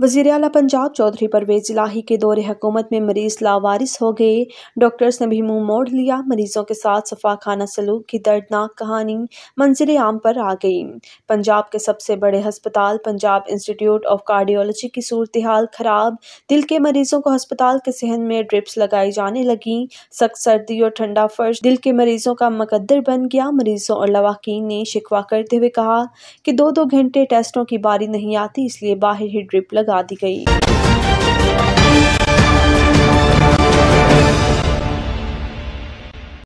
वज़ीर आला पंजाब चौधरी परवेज इलाही के दौरे हुकूमत में मरीज लावारिस हो गए। डॉक्टर्स ने भी मुंह मोड़ लिया। मरीजों के साथ सफाखाना सलूक की दर्दनाक कहानी मंजिल आम पर आ गई। पंजाब के सबसे बड़े हस्पताल पंजाब इंस्टीट्यूट ऑफ कार्डियोलॉजी की सूरत हाल खराब। दिल के मरीजों को हस्पताल के सहन में ड्रिप्स लगाई जाने लगी। सख्त सर्दी और ठंडा फर्श दिल के मरीजों का मकद्दर बन गया। मरीजों और लवाकिन ने शिकवा करते हुए कहा कि 2-2 घंटे टेस्टों की बारी नहीं आती, इसलिए बाहर ही ड्रिप लगा दी गई।